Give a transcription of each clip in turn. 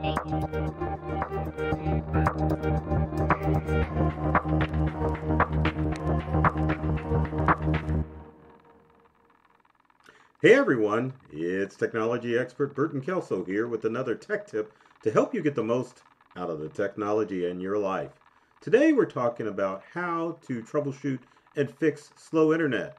Hey everyone, it's technology expert Burton Kelso here with another tech tip to help you get the most out of the technology in your life. Today we're talking about how to troubleshoot and fix slow internet.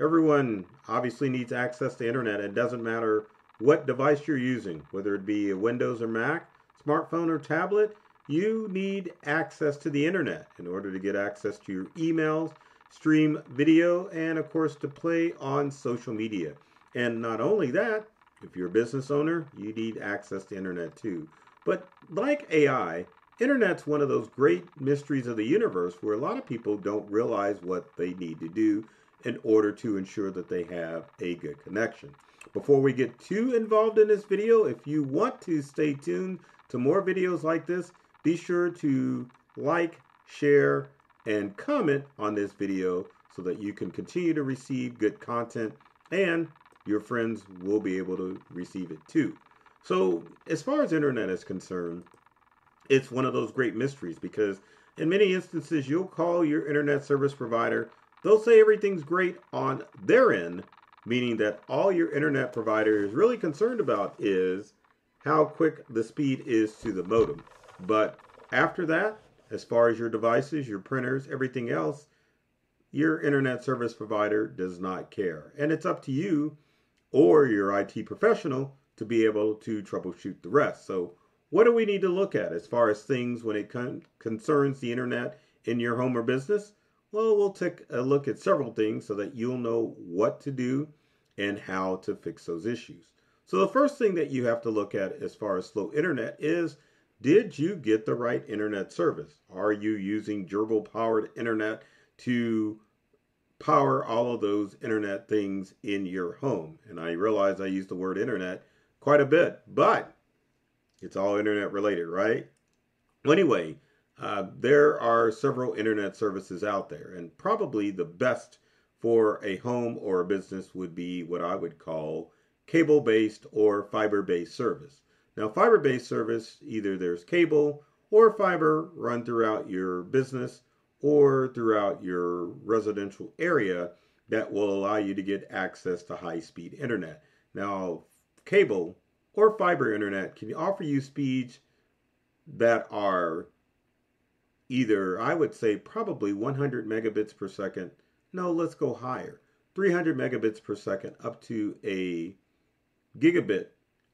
Everyone obviously needs access to internet. It doesn't matter what device you're using, whether it be a Windows or Mac, smartphone or tablet, you need access to the internet in order to get access to your emails, stream video, and of course to play on social media. And not only that, if you're a business owner, you need access to internet too. But like AI, internet's one of those great mysteries of the universe where a lot of people don't realize what they need to do in order to ensure that they have a good connection. Before we get too involved in this video, if you want to stay tuned to more videos like this, be sure to like, share, and comment on this video so that you can continue to receive good content and your friends will be able to receive it too. So as far as internet is concerned, it's one of those great mysteries because in many instances, you'll call your internet service provider. They'll say everything's great on their end, meaning that all your internet provider is really concerned about is how quick the speed is to the modem. But after that, as far as your devices, your printers, everything else, your internet service provider does not care. And it's up to you or your IT professional to be able to troubleshoot the rest. So what do we need to look at as far as things when it concerns the internet in your home or business? Well, we'll take a look at several things so that you'll know what to do and how to fix those issues. So the first thing that you have to look at as far as slow internet is, did you get the right internet service? Are you using gerbil-powered internet to power all of those internet things in your home? And I realize I use the word internet quite a bit, but it's all internet related, right? Well, anyway, there are several internet services out there, and probably the best for a home or a business would be what I would call cable-based or fiber-based service. Now, fiber-based service, either there's cable or fiber run throughout your business or throughout your residential area that will allow you to get access to high-speed internet. Now, cable or fiber internet can offer you speeds that are either, I would say, probably 100 megabits per second. No, let's go higher. 300 megabits per second up to a gigabit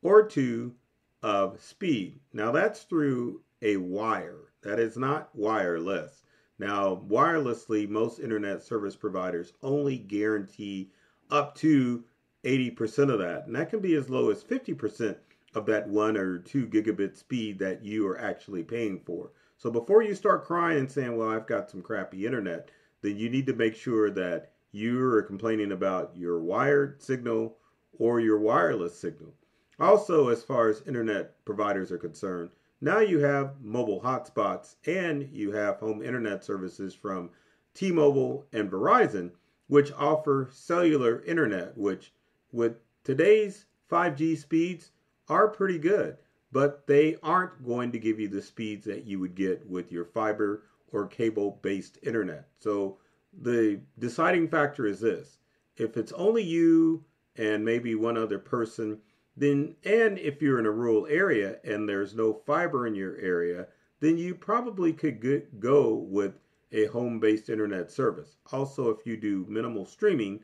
or two of speed. Now, that's through a wire. That is not wireless. Now, wirelessly, most internet service providers only guarantee up to 80% of that. And that can be as low as 50% of that 1 or 2 gigabit speed that you are actually paying for. So before you start crying and saying, well, I've got some crappy internet, then you need to make sure that you are complaining about your wired signal or your wireless signal. Also, as far as internet providers are concerned, now you have mobile hotspots and you have home internet services from T-Mobile and Verizon, which offer cellular internet, which with today's 5G speeds are pretty good, but they aren't going to give you the speeds that you would get with your fiber or cable-based internet. So the deciding factor is this: if it's only you and maybe one other person, then, and if you're in a rural area and there's no fiber in your area, then you probably could go with a home-based internet service. Also, if you do minimal streaming,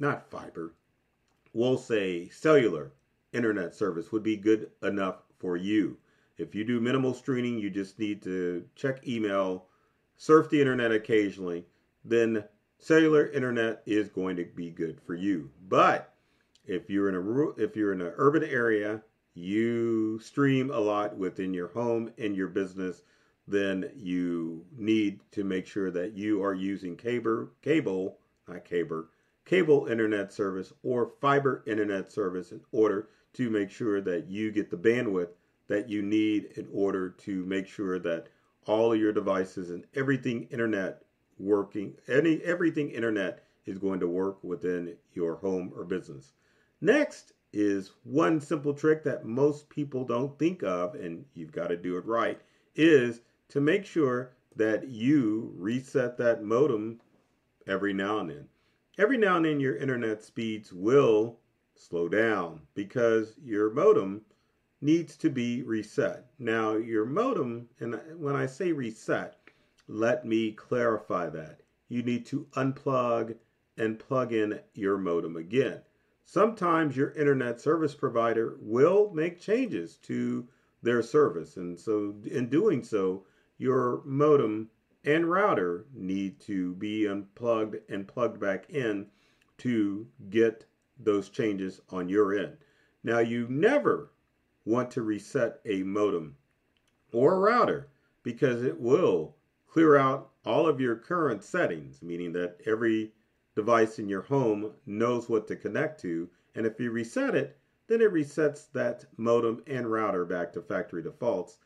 not fiber, we'll say cellular internet service would be good enough for you. If you do minimal streaming, you just need to check email, surf the internet occasionally, then cellular internet is going to be good for you. But if you're in an urban area, you stream a lot within your home and your business, then you need to make sure that you are using cable internet service or fiber internet service in order to make sure that you get the bandwidth that you need in order to make sure that all of your devices and everything internet working, everything internet is going to work within your home or business. Next is one simple trick that most people don't think of, and you've got to do it right, is to make sure that you reset that modem every now and then. Every now and then your internet speeds will slow down because your modem needs to be reset. Now your modem, and when I say reset, let me clarify that. You need to unplug and plug in your modem again. Sometimes your internet service provider will make changes to their service, and so in doing so, your modem and router need to be unplugged and plugged back in to get those changes on your end. Now, you never want to reset a modem or a router because it will clear out all of your current settings, meaning that every device in your home knows what to connect to, and if you reset it, then it resets that modem and router back to factory defaults,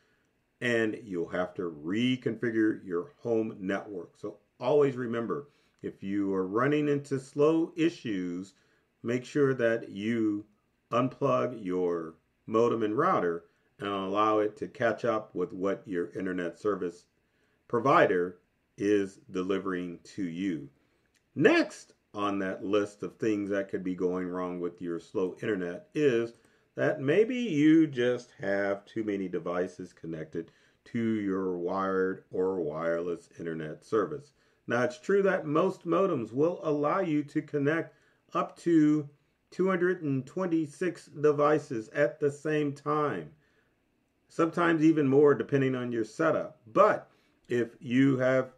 and you'll have to reconfigure your home network. So always remember, if you are running into slow issues, make sure that you unplug your modem and router and allow it to catch up with what your internet service provider is delivering to you. Next on that list of things that could be going wrong with your slow internet is that maybe you just have too many devices connected to your wired or wireless internet service. Now, it's true that most modems will allow you to connect up to 226 devices at the same time, sometimes even more depending on your setup. But if you have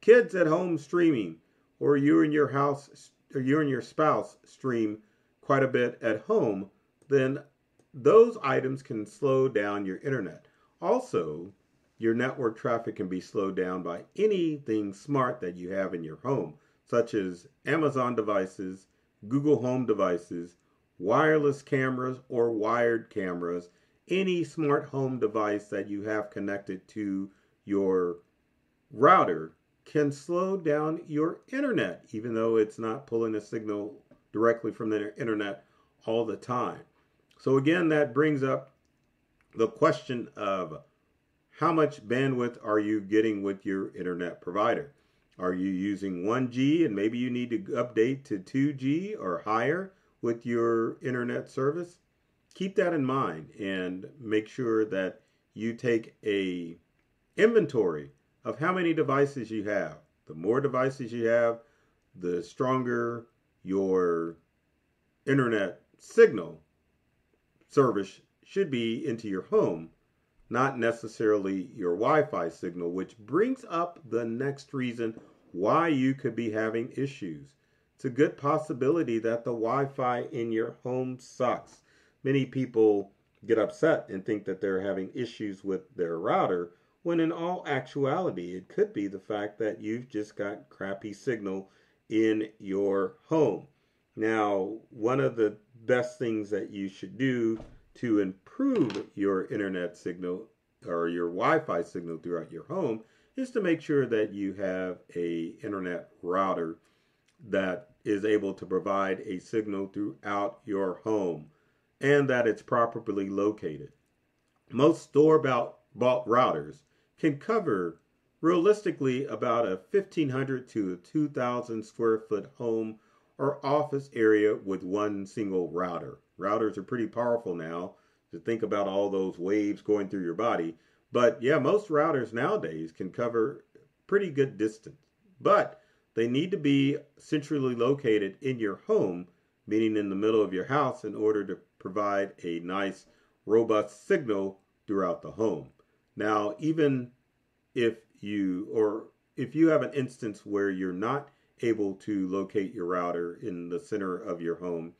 kids at home streaming, or you and your house, or you and your spouse stream quite a bit at home, then those items can slow down your internet. Also, your network traffic can be slowed down by anything smart that you have in your home, such as Amazon devices, Google Home devices, wireless cameras or wired cameras, any smart home device that you have connected to your router can slow down your internet, even though it's not pulling a signal directly from the internet all the time. So again, that brings up the question of how much bandwidth are you getting with your internet provider? Are you using 1G and maybe you need to update to 2G or higher with your internet service? Keep that in mind and make sure that you take an inventory of how many devices you have. The more devices you have, the stronger your internet signal service should be into your home, not necessarily your Wi-Fi signal, which brings up the next reason why you could be having issues. It's a good possibility that the Wi-Fi in your home sucks. Many people get upset and think that they're having issues with their router, when in all actuality, it could be the fact that you've just got crappy signal in your home. Now, one of the best things that you should do to improve your internet signal or your Wi-Fi signal throughout your home is to make sure that you have an internet router that is able to provide a signal throughout your home and that it's properly located. Most store-bought routers can cover realistically about a 1,500 to 2,000 square foot home or office area with one single router. Routers are pretty powerful now, to think about all those waves going through your body. But yeah, most routers nowadays can cover pretty good distance, but they need to be centrally located in your home, meaning in the middle of your house, in order to provide a nice, robust signal throughout the home. Now, even if you have an instance where you're not able to locate your router in the center of your home,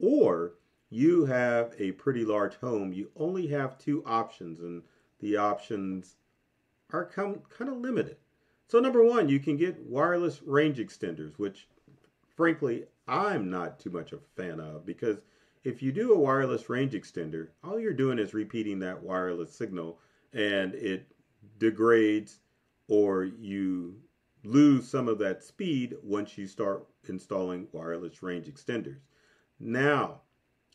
or you have a pretty large home, you only have two options, and the options are kind of limited. So number one, you can get wireless range extenders, which frankly, I'm not too much of a fan of, because if you do a wireless range extender, all you're doing is repeating that wireless signal, and it degrades, or you lose some of that speed once you start installing wireless range extenders. Now,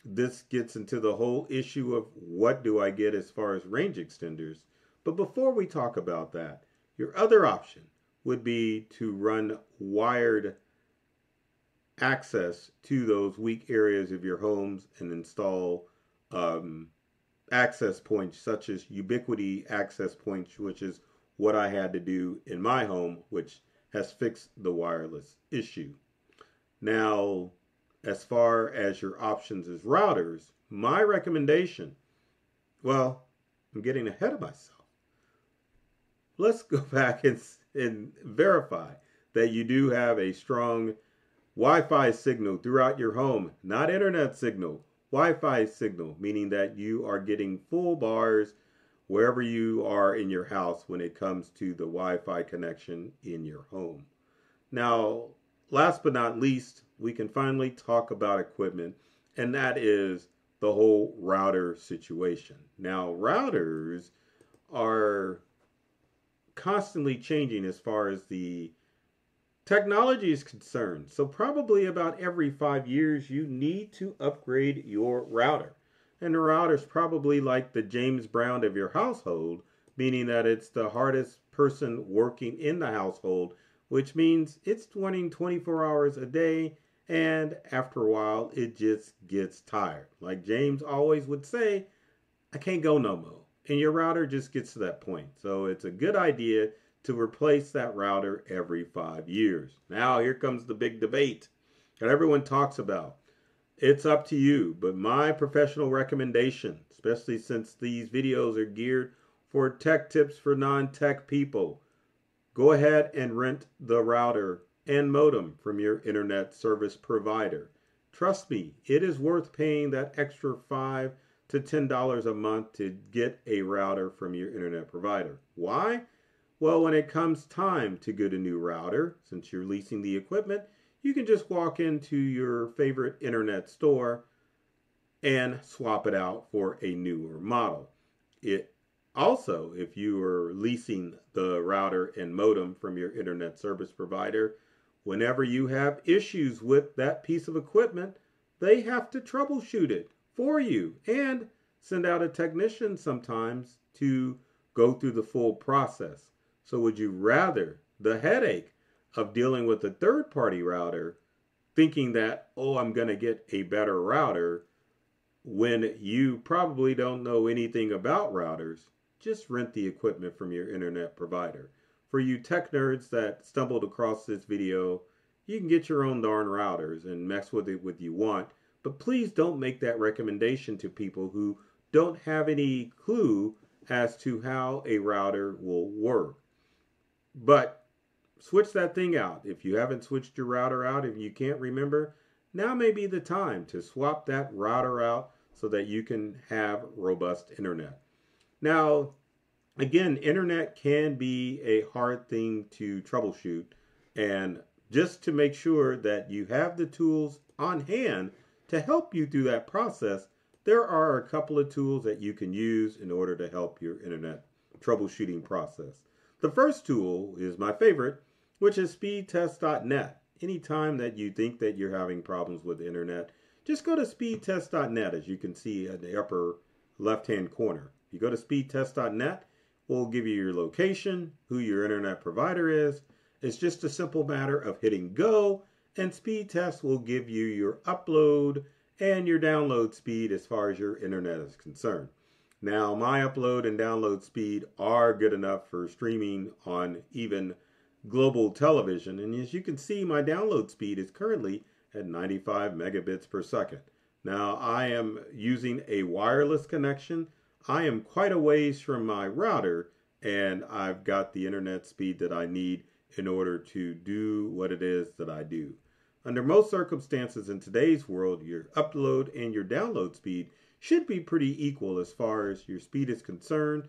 this gets into the whole issue of what do I get as far as range extenders. But before we talk about that, your other option would be to run wired access to those weak areas of your homes and install access points such as Ubiquiti access points, which is what I had to do in my home, which has fixed the wireless issue. Now, as far as your options as routers, my recommendation, well, I'm getting ahead of myself. Let's go back and verify that you do have a strong Wi-Fi signal throughout your home, not internet signal, Wi-Fi signal, meaning that you are getting full bars wherever you are in your house when it comes to the Wi-Fi connection in your home. Now, last but not least, we can finally talk about equipment, and that is the whole router situation. Now, routers are constantly changing as far as the technology is concerned. So probably about every 5 years, you need to upgrade your router. And the router's probably like the James Brown of your household, meaning that it's the hardest person working in the household, which means it's running 24 hours a day, and after a while, it just gets tired. Like James always would say, I can't go no more. And your router just gets to that point. So it's a good idea to replace that router every 5 years. Now, here comes the big debate that everyone talks about. It's up to you, but my professional recommendation, especially since these videos are geared for tech tips for non-tech people, go ahead and rent the router and modem from your internet service provider. Trust me, it is worth paying that extra $5 to $10 a month to get a router from your internet provider. Why? Well, when it comes time to get a new router, since you're leasing the equipment, you can just walk into your favorite internet store and swap it out for a newer model. Also, if you are leasing the router and modem from your internet service provider, whenever you have issues with that piece of equipment, they have to troubleshoot it for you and send out a technician sometimes to go through the full process. So would you rather the headache of dealing with a third-party router, thinking that, oh, I'm going to get a better router, when you probably don't know anything about routers? Just rent the equipment from your internet provider. For you tech nerds that stumbled across this video, you can get your own darn routers and mess with it what you want, but please don't make that recommendation to people who don't have any clue as to how a router will work. But switch that thing out. If you haven't switched your router out, if you can't remember, now may be the time to swap that router out so that you can have robust internet. Now, again, internet can be a hard thing to troubleshoot, and just to make sure that you have the tools on hand to help you through that process, there are a couple of tools that you can use in order to help your internet troubleshooting process. The first tool is my favorite, which is speedtest.net. Anytime that you think that you're having problems with the internet, just go to speedtest.net, as you can see at the upper left-hand corner. You go to speedtest.net, we'll give you your location, who your internet provider is. It's just a simple matter of hitting go, and speedtest will give you your upload and your download speed as far as your internet is concerned. Now, my upload and download speed are good enough for streaming on even global television, and as you can see, my download speed is currently at 95 megabits per second. Now, I am using a wireless connection. I am quite a ways from my router, and I've got the internet speed that I need in order to do what it is that I do. Under most circumstances in today's world, your upload and your download speed should be pretty equal as far as your speed is concerned.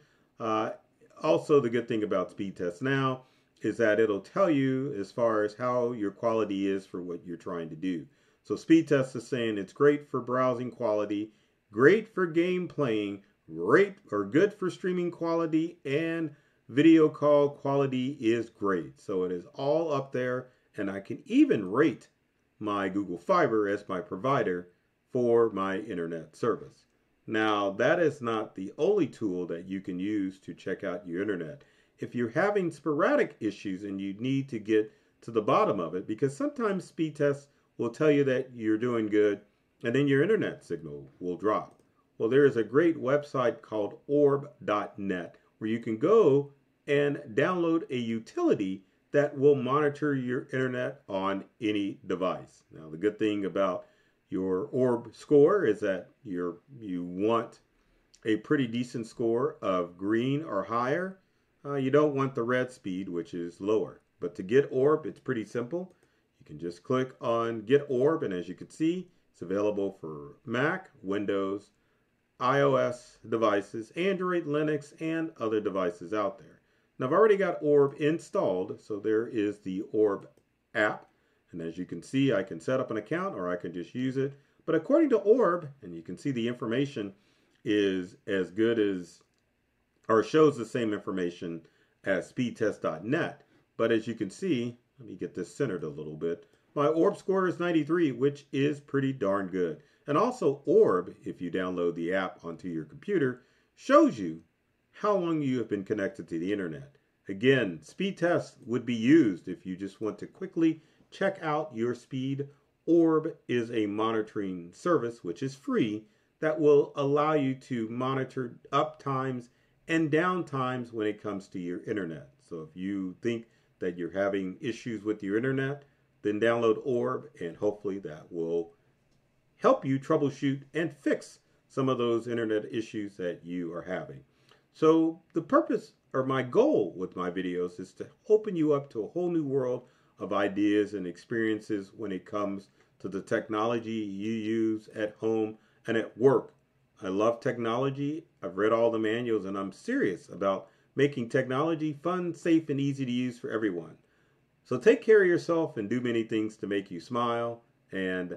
Also, the good thing about Speedtest Now is that it'll tell you as far as how your quality is for what you're trying to do. So Speedtest is saying it's great for browsing quality, great for game playing, great or good for streaming quality, and video call quality is great. So it is all up there, and I can even rate my Google Fiber as my provider for my internet service. Now, that is not the only tool that you can use to check out your internet. If you're having sporadic issues and you need to get to the bottom of it, because sometimes speed tests will tell you that you're doing good and then your internet signal will drop. Well, there is a great website called orb.net where you can go and download a utility that will monitor your internet on any device. Now, the good thing about your orb score is that you want a pretty decent score of green or higher. You don't want the red speed, which is lower. But to get orb, it's pretty simple. You can just click on Get Orb, and as you can see, it's available for Mac, Windows, iOS devices, Android, Linux, and other devices out there. Now, I've already got Orb installed, so there is the Orb app. And as you can see, I can set up an account or I can just use it. But according to Orb, and you can see the information is as good as, or shows the same information as speedtest.net. But as you can see, let me get this centered a little bit. My Orb score is 93, which is pretty darn good. And also Orb, if you download the app onto your computer, shows you how long you have been connected to the internet. Again, speed tests would be used if you just want to quickly check out your speed. Orb is a monitoring service, which is free, that will allow you to monitor up times and down times when it comes to your internet. So if you think that you're having issues with your internet, then download Orb, and hopefully that will help you troubleshoot and fix some of those internet issues that you are having. So the purpose, or my goal with my videos, is to open you up to a whole new world of ideas and experiences when it comes to the technology you use at home and at work. I love technology. I've read all the manuals, and I'm serious about making technology fun, safe, and easy to use for everyone. So take care of yourself and do many things to make you smile, and